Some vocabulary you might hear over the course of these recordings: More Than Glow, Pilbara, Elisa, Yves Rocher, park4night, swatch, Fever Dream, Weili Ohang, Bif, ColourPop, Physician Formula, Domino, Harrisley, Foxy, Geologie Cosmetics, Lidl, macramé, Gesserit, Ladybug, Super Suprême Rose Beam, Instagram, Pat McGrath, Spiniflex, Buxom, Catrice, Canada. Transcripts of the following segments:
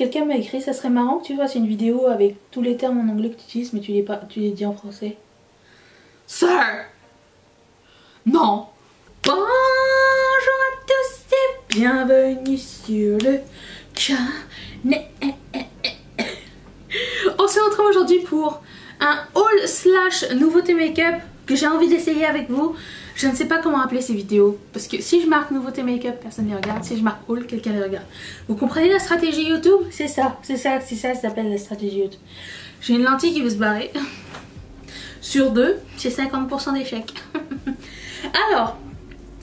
Quelqu'un m'a écrit, ça serait marrant que tu fasses une vidéo avec tous les termes en anglais que tu utilises, mais tu les dis en français. Sir! Non! Bonjour à tous et bienvenue sur le channel. On se retrouve aujourd'hui pour un haul slash nouveauté make-up que j'ai envie d'essayer avec vous. Je ne sais pas comment appeler ces vidéos, parce que si je marque nouveauté make-up, personne ne les regarde. Si je marque haul, quelqu'un les regarde. Vous comprenez la stratégie YouTube? C'est ça, c'est ça, c'est ça, ça s'appelle la stratégie YouTube. J'ai une lentille qui veut se barrer. Sur deux, c'est 50% d'échec. Alors,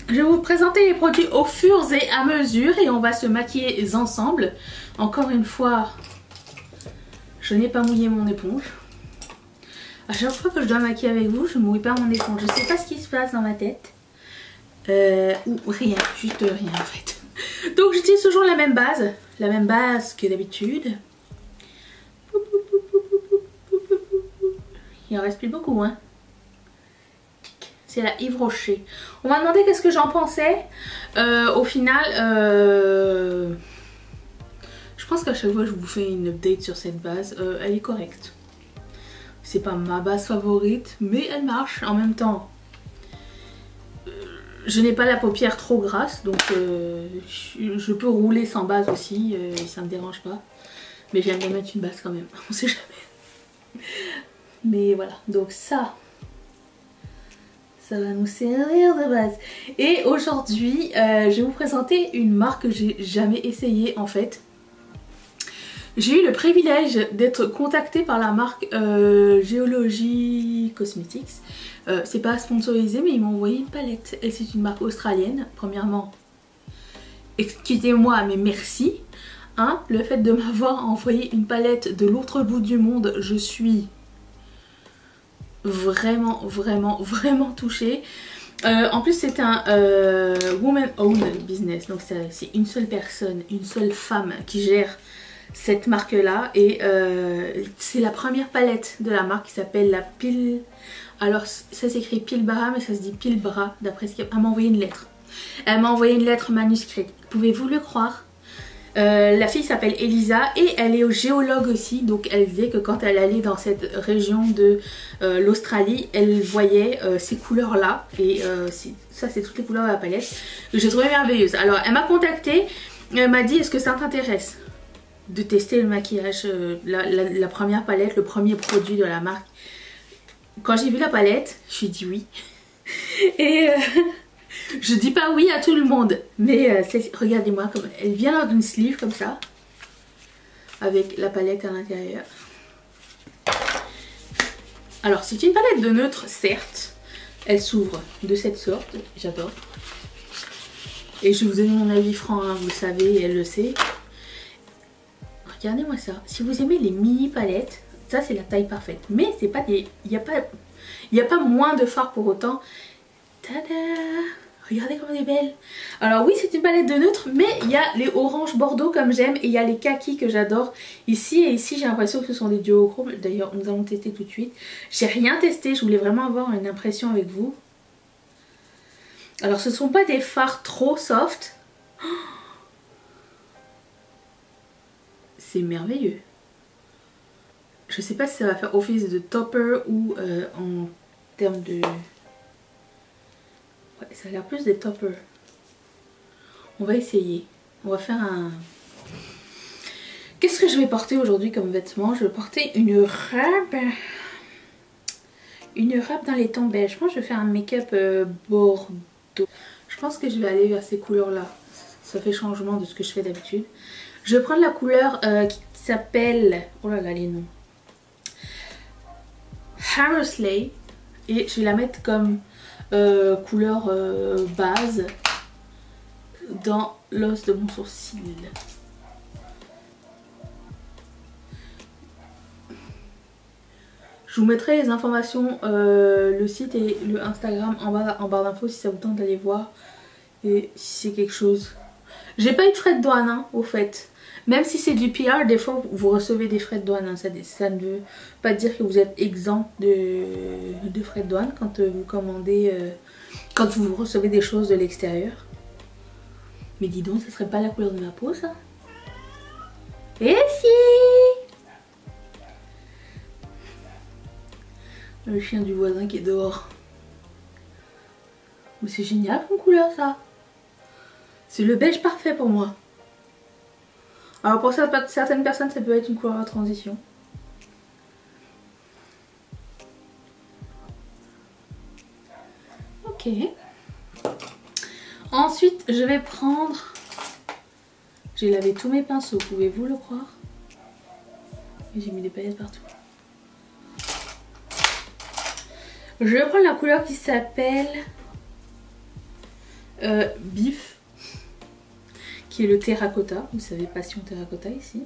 je vais vous présenter les produits au fur et à mesure et on va se maquiller ensemble. Encore une fois, je n'ai pas mouillé mon éponge. À chaque fois que je dois maquiller avec vous, je ne mouille pas mon éponge. Je ne sais pas ce qui se passe dans ma tête. Ou rien, juste rien en fait. Donc j'utilise toujours la même base que d'habitude. Il en reste plus beaucoup, hein. C'est la Yves Rocher. On m'a demandé qu'est-ce que j'en pensais. Au final, je pense qu'à chaque fois je vous fais une update sur cette base. Elle est correcte. C'est pas ma base favorite, mais elle marche. En même temps, je n'ai pas la paupière trop grasse, donc je peux rouler sans base aussi, ça me dérange pas. Mais j'aime bien mettre une base quand même, on sait jamais. Mais voilà, donc ça va nous servir de base. Et aujourd'hui, je vais vous présenter une marque que j'ai jamais essayée en fait. J'ai eu le privilège d'être contactée par la marque Geologie Cosmetics. C'est pas sponsorisé, mais ils m'ont envoyé une palette. Et c'est une marque australienne. Premièrement, excusez-moi, mais merci. Hein, le fait de m'avoir envoyé une palette de l'autre bout du monde, je suis vraiment, vraiment, vraiment touchée. En plus, c'est un woman-owned business. Donc, c'est une seule personne, une seule femme qui gère cette marque là, et c'est la première palette de la marque qui s'appelle la Pil... Alors ça s'écrit Pilbara mais ça se dit Pilbara d'après ce qu'elle m'a envoyé une lettre. Elle m'a envoyé une lettre manuscrite, pouvez-vous le croire? La fille s'appelle Elisa et elle est géologue aussi, donc elle disait que quand elle allait dans cette région de l'Australie, elle voyait ces couleurs là, et ça c'est toutes les couleurs de la palette que j'ai trouvé merveilleuse. Alors elle m'a contactée, elle m'a dit est-ce que ça t'intéresse de tester le maquillage, la première palette, le premier produit de la marque. Quand j'ai vu la palette, je suis dit oui. Et je dis pas oui à tout le monde. Mais regardez-moi, elle vient dans une sleeve comme ça. Avec la palette à l'intérieur. Alors c'est une palette de neutre, certes. Elle s'ouvre de cette sorte, j'adore. Et je vous ai donné mon avis franc, hein, vous le savez, elle le sait. Regardez-moi ça, si vous aimez les mini palettes, ça c'est la taille parfaite. Mais c'est pas des... Il n'y a pas moins de fard pour autant. Tada! Regardez comme elle est belle. Alors oui, c'est une palette de neutre, mais il y a les oranges bordeaux comme j'aime et il y a les kakis que j'adore. Ici et ici, j'ai l'impression que ce sont des duochromes. D'ailleurs, nous allons tester tout de suite. J'ai rien testé, je voulais vraiment avoir une impression avec vous. Alors ce ne sont pas des fards trop soft. Oh, c'est merveilleux. Je sais pas si ça va faire office de topper ou en termes de... Ouais, ça a l'air plus des toppers. On va essayer. On va faire un... Qu'est-ce que je vais porter aujourd'hui comme vêtement? Je vais porter une robe. Une robe dans les tons beiges. Je pense que je vais faire un make-up bordeaux. Je pense que je vais aller vers ces couleurs-là. Ça fait changement de ce que je fais d'habitude. Je vais prendre la couleur qui s'appelle... Oh là là, les noms. Harrisley. Et je vais la mettre comme couleur base dans l'os de mon sourcil. Je vous mettrai les informations, le site et le Instagram en barre d'infos si ça vous tente d'aller voir. Et si c'est quelque chose... J'ai pas eu de frais de douane, hein, au fait. Même si c'est du PR, des fois vous recevez des frais de douane, hein. Ça ne veut pas dire que vous êtes exempt de frais de douane quand vous commandez, quand vous recevez des choses de l'extérieur. Mais dis donc, ça serait pas la couleur de ma peau ça? Lucie. Le chien du voisin qui est dehors. Mais c'est génial comme couleur ça. C'est le beige parfait pour moi. Alors pour certaines personnes ça peut être une couleur à transition. Ok. Ensuite je vais prendre... J'ai lavé tous mes pinceaux, pouvez-vous le croire? J'ai mis des paillettes partout. Je vais prendre la couleur qui s'appelle Bif, qui est le terracotta. Vous savez, passion terracotta ici.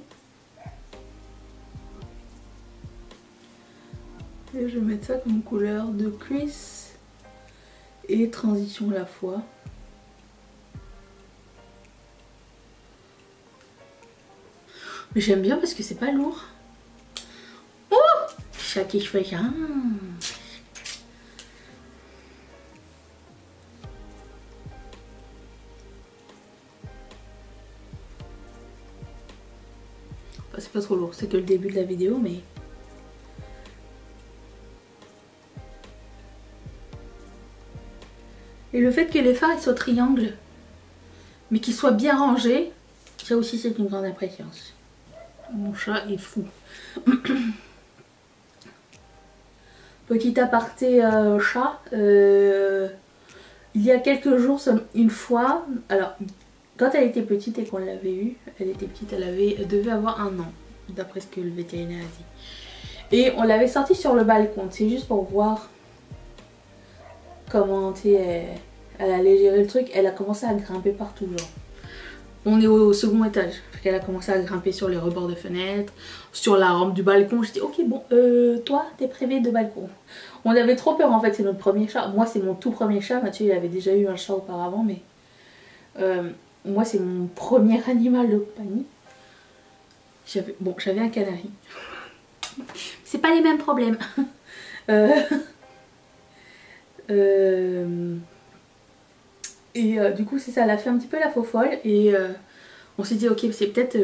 Et je vais mettre ça comme couleur de cuisse et transition à la fois. Mais j'aime bien parce que c'est pas lourd. Oh, ça qui fait rien. C'est pas trop lourd, c'est que le début de la vidéo, mais... Et le fait que les fards soient triangles, mais qu'ils soient bien rangés, ça aussi c'est une grande appréciation. Mon chat est fou. Petit aparté chat. Il y a quelques jours, une fois... Alors, quand elle était petite et qu'on l'avait eue, elle était petite, elle devait avoir 1 an, d'après ce que le vétérinaire a dit. Et on l'avait sortie sur le balcon, c'est juste pour voir comment elle allait gérer le truc. Elle a commencé à grimper partout, genre. On est au second étage, elle a commencé à grimper sur les rebords de fenêtres, sur la rampe du balcon. J'étais ok, bon, toi, t'es privé de balcon. On avait trop peur en fait, c'est notre premier chat. Moi, c'est mon tout premier chat. Mathieu, il avait déjà eu un chat auparavant, mais moi, c'est mon premier animal de compagnie. Bon, j'avais un canari. C'est pas les mêmes problèmes. Du coup, c'est ça, elle a fait un petit peu la faux folle et on s'est dit ok, c'est peut-être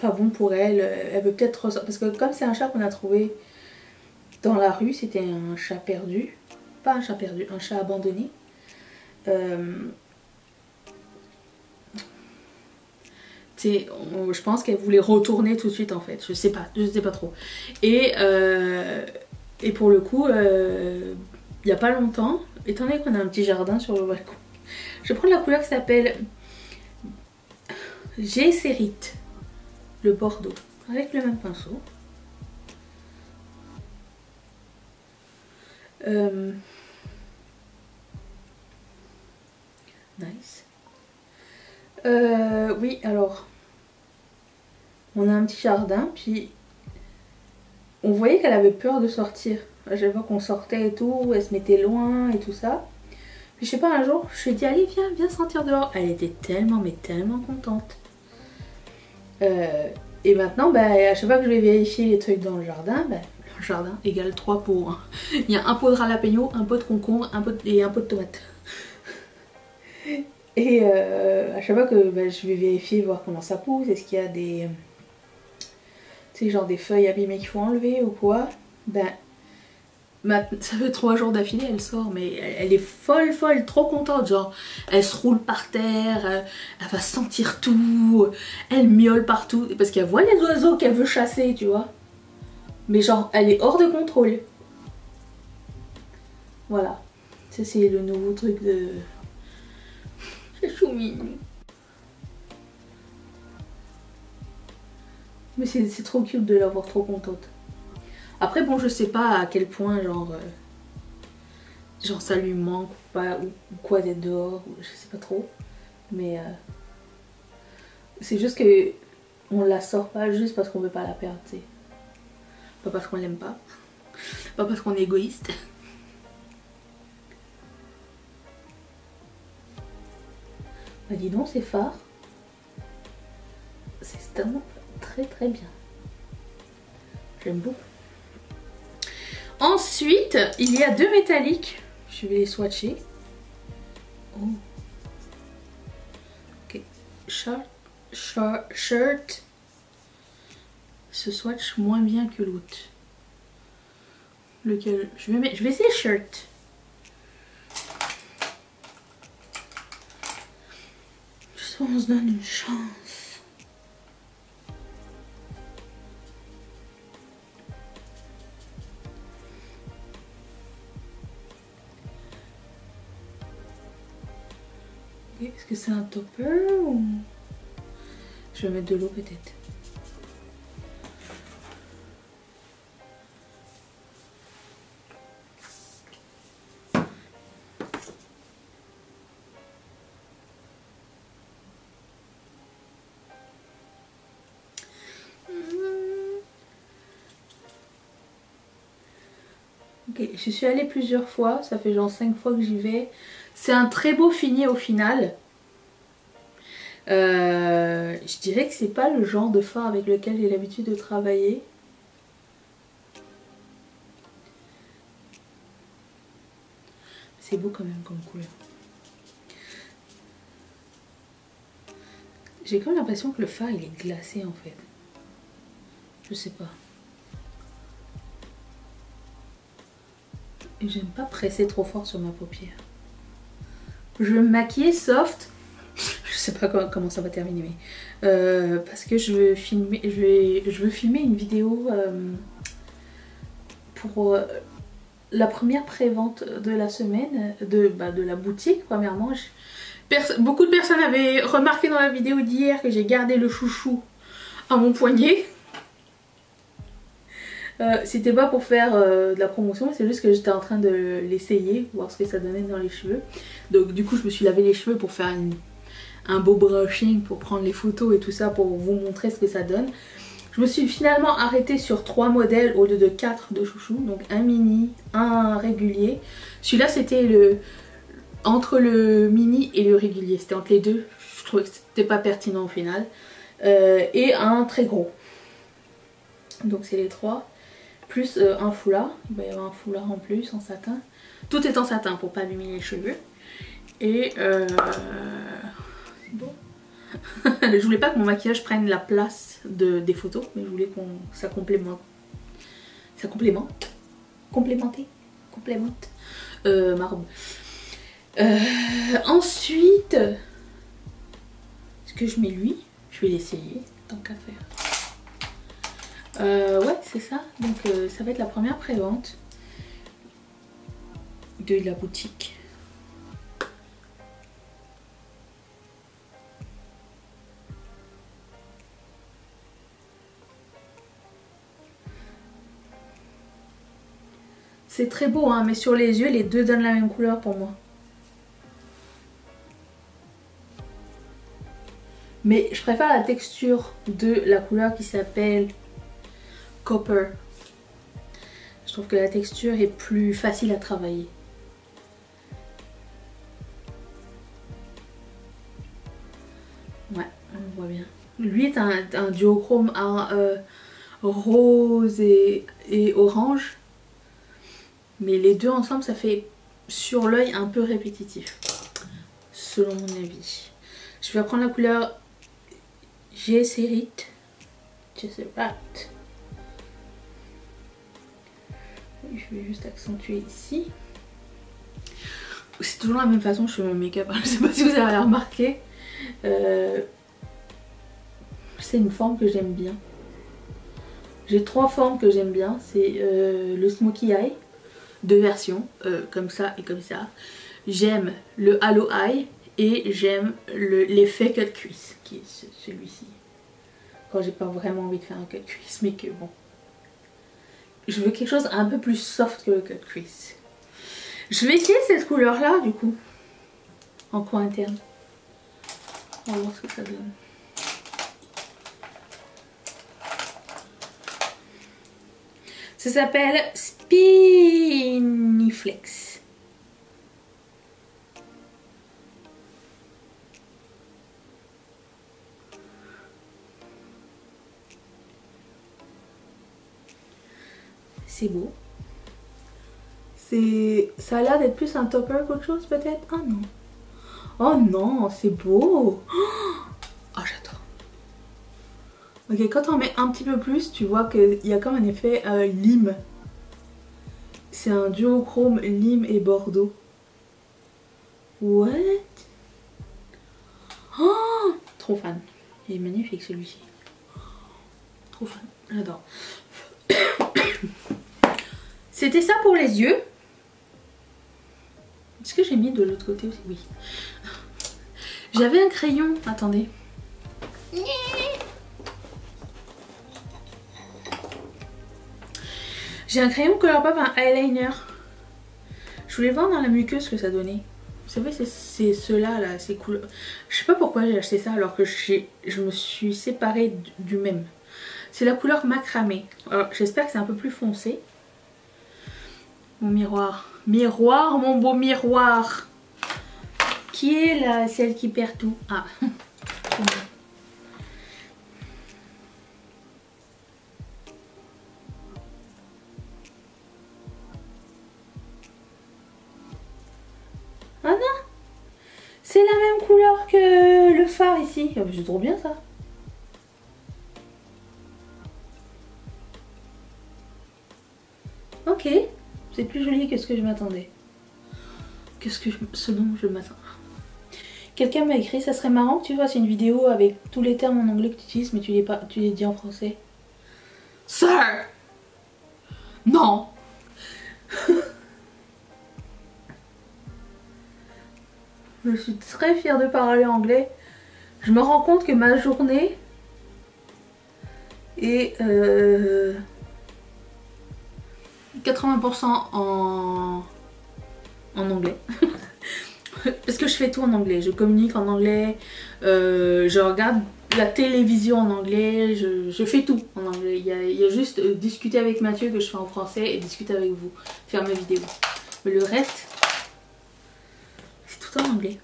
pas bon pour elle, elle veut peut-être ressortir. Parce que comme c'est un chat qu'on a trouvé dans la rue, c'était un chat perdu, pas un chat perdu, un chat abandonné. Je pense qu'elle voulait retourner tout de suite en fait, je sais pas trop. Et pour le coup, il n'y a pas longtemps, étant donné qu'on a un petit jardin sur le balcon, je prends la couleur qui s'appelle Gesserit, le bordeaux, avec le même pinceau. Nice. Oui, alors on a un petit jardin, puis on voyait qu'elle avait peur de sortir. À chaque fois qu'on sortait et tout, elle se mettait loin et tout ça. Puis je sais pas, un jour, je lui ai dit allez viens, viens sentir dehors. Elle était tellement mais tellement contente. Et maintenant, bah, à chaque fois que je vais vérifier les trucs dans le jardin, bah, le jardin égale 3 pots. Il y a un pot de jalapeno, un pot de concombre, et un pot de tomate. Et à chaque fois que bah, je vais vérifier, voir comment ça pousse, est-ce qu'il y a des, tu sais, genre des feuilles abîmées qu'il faut enlever ou quoi, ben ça fait 3 jours d'affilée, elle sort, mais elle est folle, trop contente, genre elle se roule par terre, elle va sentir tout, elle miaule partout, parce qu'elle voit les oiseaux qu'elle veut chasser, tu vois, mais genre elle est hors de contrôle. Voilà, ça c'est le nouveau truc de... C'est chou mignon. Mais c'est trop cute de l'avoir trop contente. Après bon, je sais pas à quel point genre genre ça lui manque ou pas, ou quoi d'être dehors, je sais pas trop. Mais c'est juste que on la sort pas juste parce qu'on veut pas la perdre, t'sais. Pas parce qu'on l'aime pas, pas parce qu'on est égoïste. Bah dis donc, c'est phare. C'est vraiment très bien. J'aime beaucoup. Ensuite, il y a 2 métalliques. Je vais les swatcher. Oh. Ok. Shirt. se swatch moins bien que l'autre. Lequel je vais mettre, je vais essayer le shirt. J'espère qu'on se donne une chance. Est-ce que c'est un topper ou... Je vais mettre de l'eau peut-être. J'y suis allée plusieurs fois, ça fait genre 5 fois que j'y vais. C'est un très beau fini au final. Je dirais que c'est pas le genre de fard avec lequel j'ai l'habitude de travailler. C'est beau quand même comme couleur. J'ai quand même l'impression que le fard il est glacé en fait. Je sais pas. Et j'aime pas presser trop fort sur ma paupière. Je vais me maquiller soft. Je sais pas comment ça va terminer, mais parce que je veux filmer une vidéo pour la première prévente de la semaine de la boutique. Premièrement, beaucoup de personnes avaient remarqué dans la vidéo d'hier que j'ai gardé le chouchou à mon poignet. C'était pas pour faire de la promotion, c'est juste que j'étais en train de l'essayer, voir ce que ça donnait dans les cheveux. Donc du coup je me suis lavé les cheveux pour faire un beau brushing, pour prendre les photos et tout ça, pour vous montrer ce que ça donne. Je me suis finalement arrêtée sur 3 modèles au lieu de 4 de chouchou, donc un mini, un régulier. Celui-là c'était entre le mini et le régulier, c'était entre les deux, je trouvais que c'était pas pertinent au final. Et un très gros. Donc c'est les 3. Plus un foulard, il va y avoir un foulard en plus, en satin. Tout est en satin pour pas abîmer les cheveux. Et bon. Je voulais pas que mon maquillage prenne la place des photos, mais je voulais qu'on ça complémente. Ça complémente. Complémente. Ma robe. Ensuite, est-ce que je mets lui? Je vais l'essayer, tant qu'à faire. Ouais c'est ça, donc ça va être la première prévente de la boutique. C'est très beau hein, mais sur les yeux les deux donnent la même couleur pour moi. Mais je préfère la texture de la couleur qui s'appelle Copper. Je trouve que la texture est plus facile à travailler. Ouais, on voit bien. Lui est un duochrome à rose et orange. Mais les deux ensemble, ça fait sur l'œil un peu répétitif. Selon mon avis. Je vais prendre la couleur Gesserit. Je vais juste accentuer ici. C'est toujours la même façon que je fais mon make-up. Je sais pas si vous avez remarqué. C'est une forme que j'aime bien. J'ai 3 formes que j'aime bien. C'est le Smoky Eye. 2 versions. Comme ça et comme ça. J'aime le Halo Eye. Et j'aime l'effet cut cuisse. Qui est celui-ci. Quand j'ai pas vraiment envie de faire un cut cuisse. Mais que bon. Je veux quelque chose un peu plus soft que le cut crease. Je vais essayer cette couleur là du coup. En coin interne. On va voir ce que ça donne. Ça s'appelle Spiniflex. C'est beau. Ça a l'air d'être plus un topper qu'autre chose peut-être. Ah non. Oh non, c'est beau. Oh j'adore. Ok, quand on met un petit peu plus, tu vois qu'il y a comme un effet lime. C'est un duochrome lime et bordeaux. What? Oh, trop fan. Il est magnifique celui-ci. Trop fan, j'adore. C'était ça pour les yeux. Est-ce que j'ai mis de l'autre côté aussi? Oui. J'avais un crayon, attendez. J'ai un crayon ColourPop, un eyeliner. Je voulais voir dans la muqueuse ce que ça donnait. Vous savez, c'est ceux-là, là, ces couleurs. Je sais pas pourquoi j'ai acheté ça alors que je me suis séparée du même. C'est la couleur macramé. Alors j'espère que c'est un peu plus foncé. Mon miroir. Miroir, mon beau miroir. Qui est la celle qui perd tout? Ah. Ah non, c'est la même couleur que le fard ici. C'est trop bien ça. Ok, c'est plus joli que ce que je m'attendais. Ce dont je m'attends. Quelqu'un m'a écrit, ça serait marrant que tu fasses une vidéo avec tous les termes en anglais que tu utilises, mais tu les dis en français. Sir! Non! Je suis très fière de parler anglais. Je me rends compte que ma journée est 80% en anglais. Parce que je fais tout en anglais, je communique en anglais, je regarde la télévision en anglais, je fais tout en anglais. Il y a juste discuter avec Mathieu que je fais en français et discuter avec vous, faire mes vidéos. Mais le reste, c'est tout en anglais.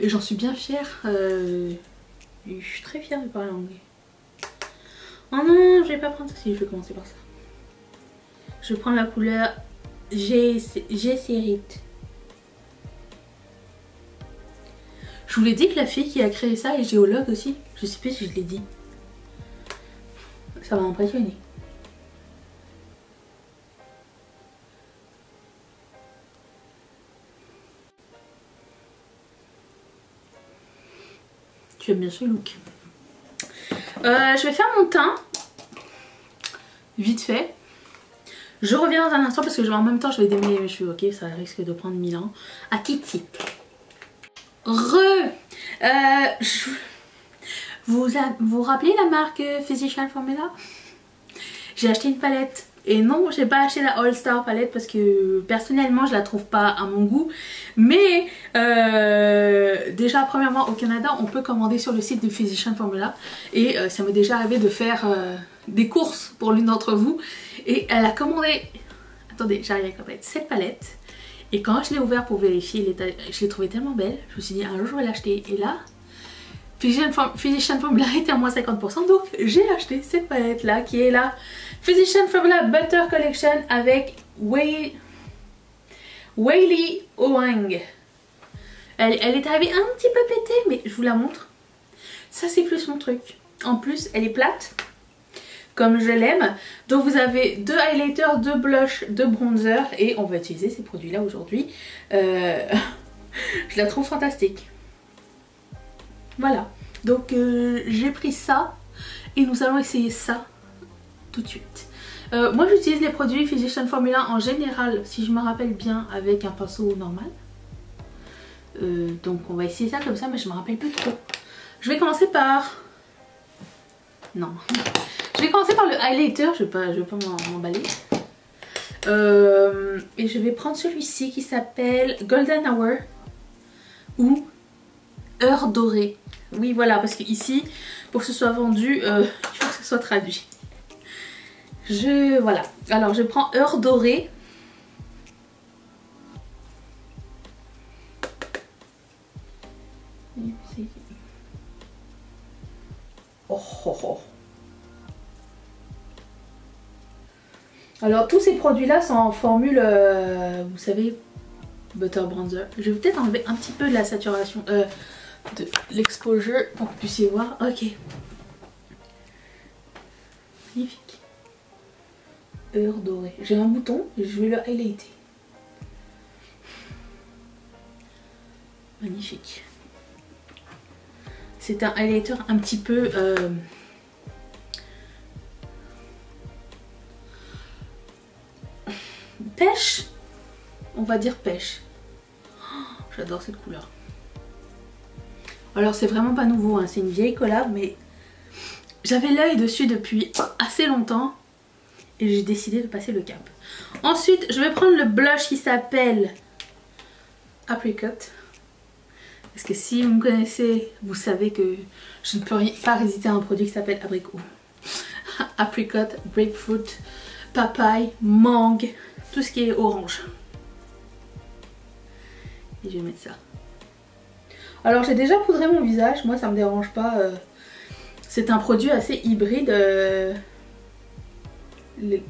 Et j'en suis bien fière, je suis très fière de parler anglais. Oh non, je vais pas prendre ça, si je vais commencer par ça. Je prends la couleur Gesserit. Je vous l'ai dit que la fille qui a créé ça est géologue aussi. Je sais plus si je l'ai dit. Ça m'a impressionnée. Tu aimes bien ce look. Je vais faire mon teint. Vite fait. Je reviens dans un instant parce que en même temps je vais démêler mes cheveux. Ok, ça risque de prendre 1000 ans. À Kitty. Vous rappelez la marque Physician Formula? J'ai acheté une palette. Et non, j'ai pas acheté la All Star palette parce que personnellement je la trouve pas à mon goût. Mais déjà premièrement au Canada on peut commander sur le site de Physician Formula. Et ça m'est déjà arrivé de faire des courses pour l'une d'entre vous. Et elle a commandé, attendez j'arrive à commander cette palette. Et quand je l'ai ouvert pour vérifier l'état, je l'ai trouvée tellement belle, je me suis dit un jour je vais l'acheter. Et là, Physician Formula était à moins 50%, donc j'ai acheté cette palette là qui est la Physician Formula Butter Collection avec Weili Ohang. Elle est arrivée un petit peu pétée mais je vous la montre. Ça c'est plus mon truc. En plus elle est plate comme je l'aime. Donc vous avez deux highlighters, deux blushs, deux bronzers et on va utiliser ces produits là aujourd'hui. Je la trouve fantastique. Voilà, donc j'ai pris ça et nous allons essayer ça tout de suite. Moi j'utilise les produits Physician Formula en général, si je me rappelle bien, avec un pinceau normal. Donc on va essayer ça comme ça, mais je me rappelle plus trop. Je vais commencer par... Non. Je vais commencer par le highlighter, je vais pas m'emballer. Et je vais prendre celui-ci qui s'appelle Golden Hour ou Heure dorée. Oui voilà, parce que ici pour que ce soit vendu il faut que ce soit traduit. Voilà, alors je prends Heure dorée. Oh, oh, oh. Alors tous ces produits là sont en formule vous savez, butter bronzer. Je vais peut-être enlever un petit peu de la saturation de l'exposure pour que vous puissiez voir. Ok, magnifique. Heure dorée. J'ai un bouton, je vais le highlighter. Magnifique. C'est un highlighter un petit peu... pêche. On va dire pêche. Oh, j'adore cette couleur. Alors c'est vraiment pas nouveau, hein. C'est une vieille collab, mais j'avais l'œil dessus depuis assez longtemps et j'ai décidé de passer le cap. Ensuite je vais prendre le blush qui s'appelle Apricot. Parce que si vous me connaissez, vous savez que je ne peux pas résister à un produit qui s'appelle Apricot. Apricot, grapefruit, papaye, mangue, tout ce qui est orange. Et je vais mettre ça. Alors j'ai déjà poudré mon visage, moi ça me dérange pas. C'est un produit assez hybride.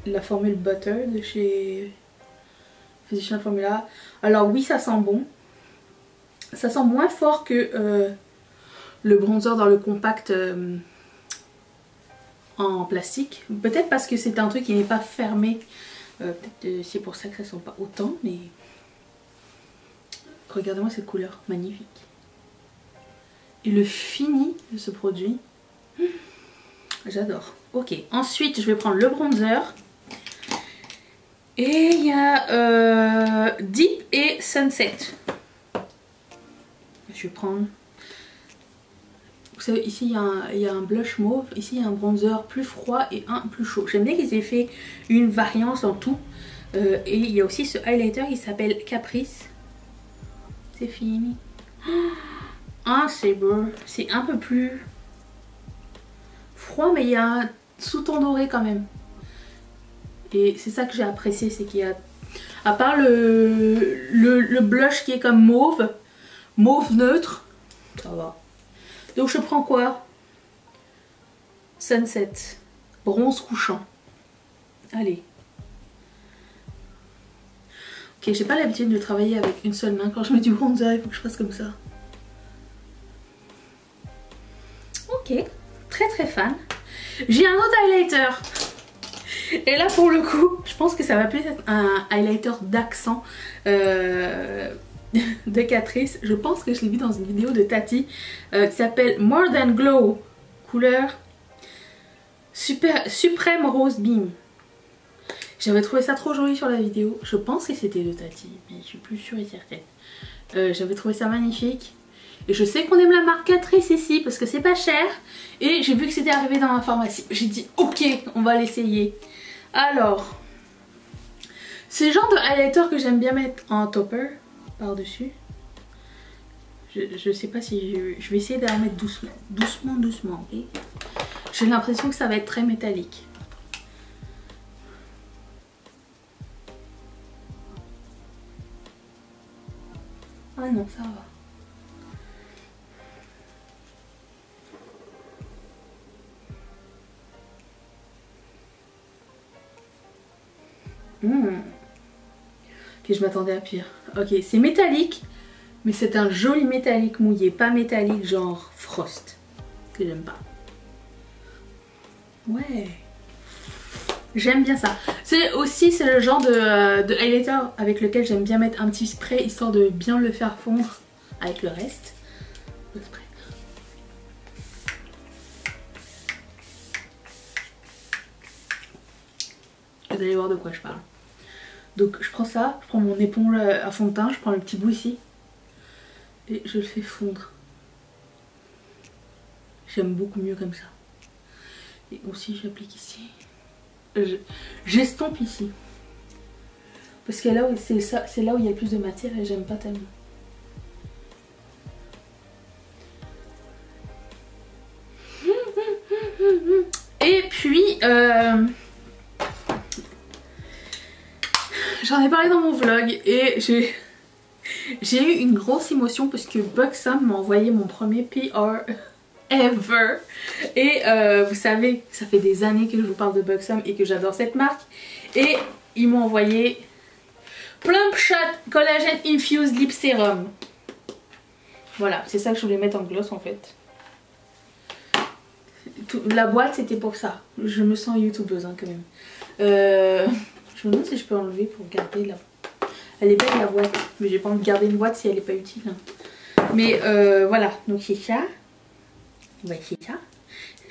La formule butter de chez Physician Formula. Alors oui ça sent bon. Ça sent moins fort que le bronzer dans le compact en plastique. Peut-être parce que c'est un truc qui n'est pas fermé. Peut-être c'est pour ça que ça sent pas autant, mais... Regardez-moi cette couleur, magnifique. Et le fini de ce produit, j'adore. Ok, ensuite je vais prendre le bronzer. Et il y a Deep et Sunset. Je vais prendre... Vous savez, ici il y a un blush mauve, ici il y a un bronzer plus froid et un plus chaud. J'aime bien qu'ils aient fait une variance en tout. Et il y a aussi ce highlighter qui s'appelle Catrice. C'est fini. Ah c'est beau. C'est un peu plus froid mais il y a un sous-ton doré quand même. Et c'est ça que j'ai apprécié, c'est qu'il y a... À part le blush qui est comme mauve, mauve neutre, ça va. Donc je prends quoi? Sunset, bronze couchant. Allez. Ok, j'ai pas l'habitude de travailler avec une seule main. Quand je mets du bronzer, il faut que je fasse comme ça. Ok, très très fan. J'ai un autre highlighter. Et là pour le coup, je pense que ça va plus être un highlighter d'accent. De Catrice, je pense que je l'ai vu dans une vidéo de Tati qui s'appelle More Than Glow, couleur Super Suprême Rose Beam. J'avais trouvé ça trop joli sur la vidéo, je pense que c'était de Tati, mais je suis plus sûre et certaine. J'avais trouvé ça magnifique et je sais qu'on aime la marque Catrice ici parce que c'est pas cher et j'ai vu que c'était arrivé dans ma pharmacie. J'ai dit ok, on va l'essayer. Alors, c'est le genre de highlighter que j'aime bien mettre en topper. Par-dessus. Je sais pas si je vais essayer de la mettre doucement. Doucement, ok. J'ai l'impression que ça va être très métallique. Ah non, ça va. Que je m'attendais à pire. Ok, c'est métallique, mais c'est un joli métallique mouillé, pas métallique genre frost, que j'aime pas. Ouais, j'aime bien ça. C'est aussi le genre de highlighter avec lequel j'aime bien mettre un petit spray, histoire de bien le faire fondre avec le reste. Le spray. Vous allez voir de quoi je parle. Donc je prends ça, je prends mon éponge à fond de teint, je prends le petit bout ici et je le fais fondre. J'aime beaucoup mieux comme ça. Et aussi j'applique ici, j'estompe ici. Parce que là c'est là où il y a le plus de matière et j'aime pas tellement. Et puis... J'en ai parlé dans mon vlog et j'ai eu une grosse émotion parce que Buxom m'a envoyé mon premier PR ever. Et vous savez, ça fait des années que je vous parle de Buxom et que j'adore cette marque. Et ils m'ont envoyé Plump Shot Collagen Infused Lip Serum. Voilà, c'est ça que je voulais mettre en gloss en fait. la boîte c'était pour ça. Je me sens youtubeuse hein, quand même. Je me demande si je peux enlever pour garder la... Elle est belle la boîte, mais j'ai pas envie de garder une boîte si elle est pas utile. Hein. Mais voilà, donc c'est ça. Ouais, c'est ça.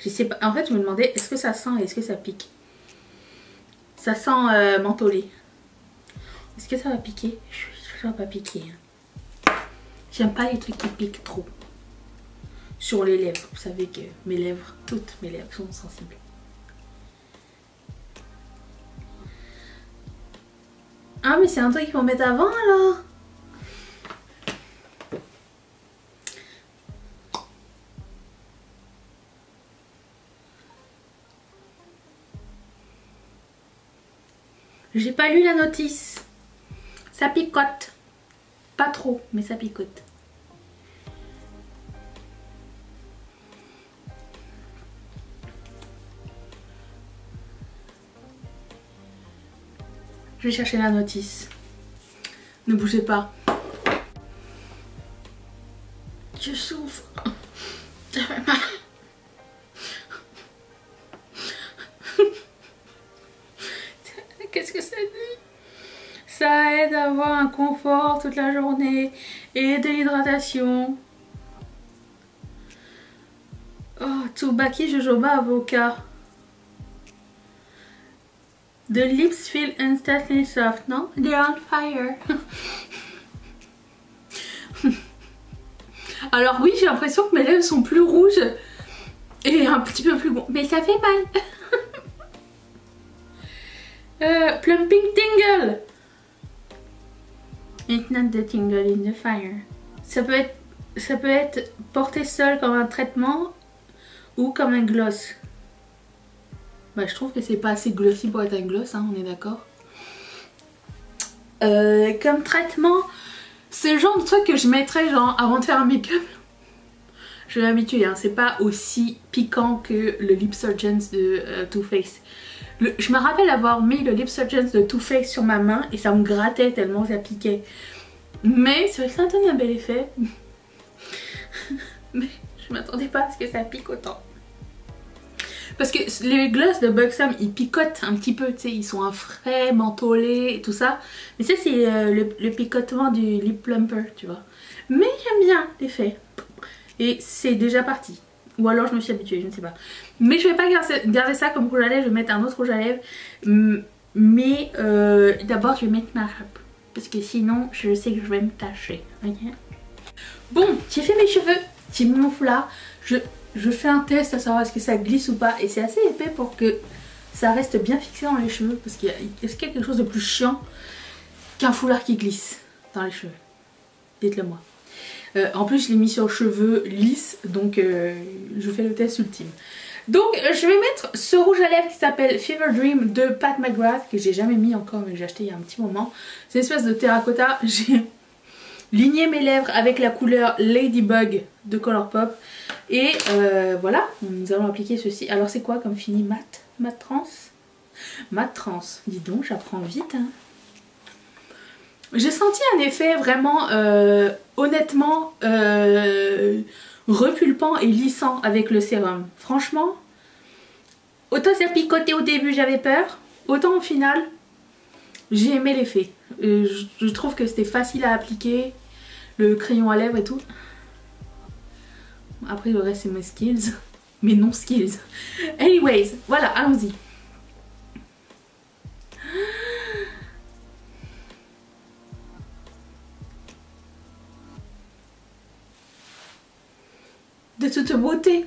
Je sais pas. En fait, je me demandais est-ce que ça sent et est-ce que ça pique. Ça sent mentholé. Est-ce que ça va piquer? Je suis sûre que ça va pas piquer. Hein. J'aime pas les trucs qui piquent trop. Sur les lèvres, vous savez que mes lèvres, toutes mes lèvres sont sensibles. Ah mais c'est un truc qu'ils vont mettre avant alors. J'ai pas lu la notice. Ça picote. Pas trop, mais ça picote. Je vais chercher la notice. Ne bougez pas. Je souffre. J'avais mal. Qu'est-ce que ça dit? Ça aide à avoir un confort toute la journée et de l'hydratation. Oh, Tsubaki jojoba avocat. The lips feel instantly soft, non? They're on fire. Alors oui, j'ai l'impression que mes lèvres sont plus rouges et un petit peu plus bon. Mais ça fait mal. Plumping tingle. It's not the tingle in the fire. Ça peut être porté seul comme un traitement ou comme un gloss. Bah, je trouve que c'est pas assez glossy pour être un gloss, hein, on est d'accord. Comme traitement, c'est le genre de truc que je mettrais genre avant de faire un make-up. Je vais m'habituer, hein, c'est pas aussi piquant que le Lip Surgeons de Too Faced. Je me rappelle avoir mis le Lip Surgeons de Too Faced sur ma main et ça me grattait tellement ça piquait. Mais c'est vrai que ça donne un bel effet. Mais je m'attendais pas à ce que ça pique autant. Parce que les gloss de Buxom ils picotent un petit peu, tu sais, ils sont un frais, mentholés et tout ça. Mais ça c'est le picotement du lip plumper, tu vois. Mais j'aime bien l'effet. Et c'est déjà parti. Ou alors je me suis habituée, je ne sais pas. Mais je vais pas garder ça comme rouge à lèvres, je vais mettre un autre rouge à lèvres. Mais d'abord je vais mettre ma râpe. Parce que sinon je sais que je vais me tâcher. Okay. Bon, j'ai fait mes cheveux, j'ai mis mon foulard. Je fais un test à savoir est-ce que ça glisse ou pas. Et c'est assez épais pour que ça reste bien fixé dans les cheveux. Parce qu'il y a quelque chose de plus chiant qu'un foulard qui glisse dans les cheveux. Dites-le moi. En plus je l'ai mis sur cheveux lisses. Donc je fais le test ultime. Donc je vais mettre ce rouge à lèvres qui s'appelle Fever Dream de Pat McGrath. Que j'ai jamais mis encore mais que j'ai acheté il y a un petit moment. C'est une espèce de terracotta. J'ai ligné mes lèvres avec la couleur Ladybug de ColourPop. Et voilà, nous allons appliquer ceci. Alors c'est quoi comme fini? Mat? Mat trans? Mat trans, dis donc, j'apprends vite. Hein. J'ai senti un effet vraiment, honnêtement, repulpant et lissant avec le sérum. Franchement, autant ça picotait au début, j'avais peur. Autant au final, j'ai aimé l'effet. Je trouve que c'était facile à appliquer, le crayon à lèvres et tout. Après le reste c'est mes skills, mes non skills. Anyways, voilà, allons-y. De toute beauté.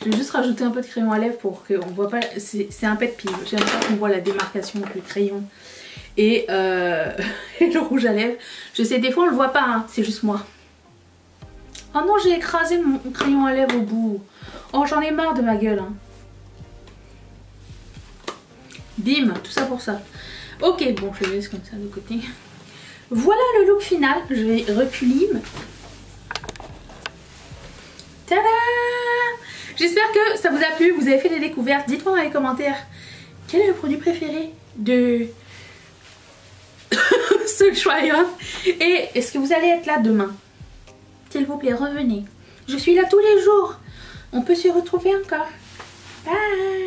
Je vais juste rajouter un peu de crayon à lèvres pour qu'on voit pas. C'est un pet peeve. J'aime pas qu'on voit la démarcation avec le crayon et le rouge à lèvres. Je sais des fois on le voit pas, hein, c'est juste moi. Oh non, j'ai écrasé mon crayon à lèvres au bout. Oh, j'en ai marre de ma gueule. Hein. Bim, tout ça pour ça. Ok, bon, je laisse comme ça de côté. Voilà le look final. Je vais reculim. Tada! J'espère que ça vous a plu. Vous avez fait des découvertes. Dites-moi dans les commentaires quel est le produit préféré de ce try-on. Et est-ce que vous allez être là demain? S'il vous plaît, revenez. Je suis là tous les jours. on peut se retrouver encore. Bye!